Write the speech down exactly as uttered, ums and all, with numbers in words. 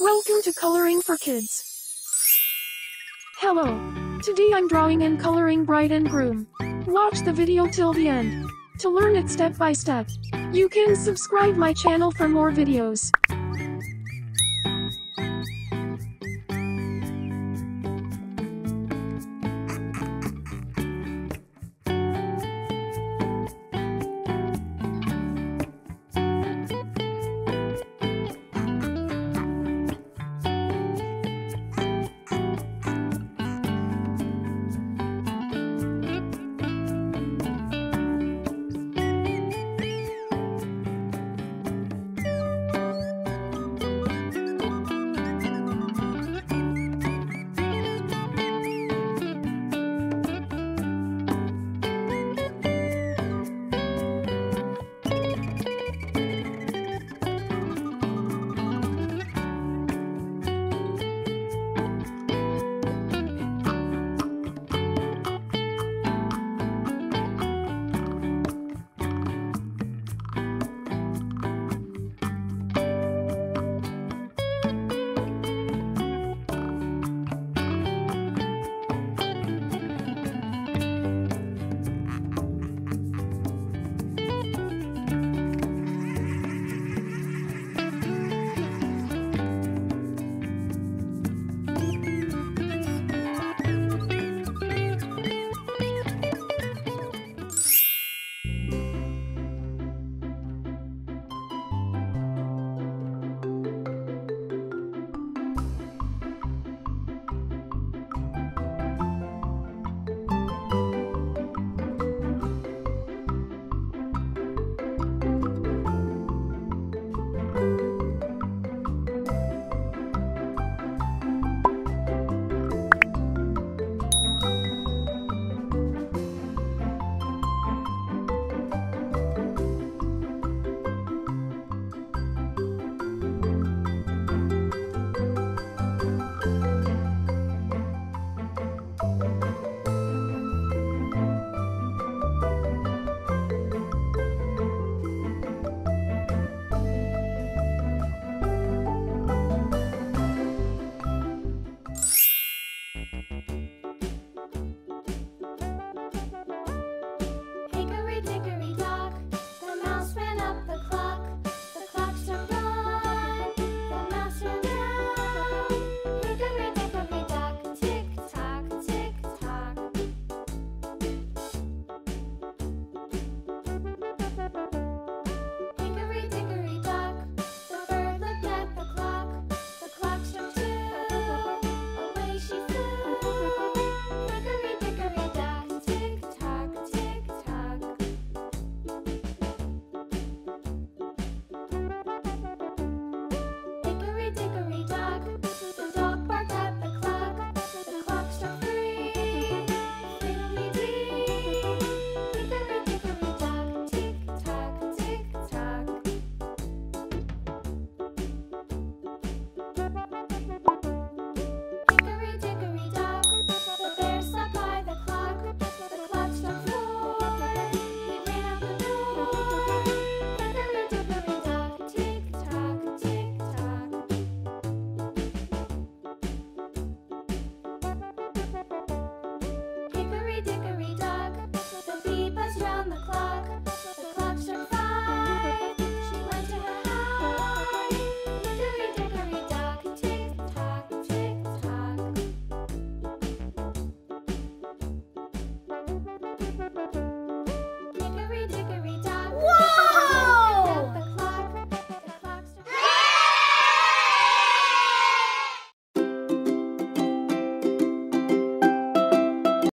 Welcome to Coloring for Kids. Hello. Today I'm drawing and coloring Bride and Groom. Watch the video till the end to learn it step by step. You can subscribe my channel for more videos.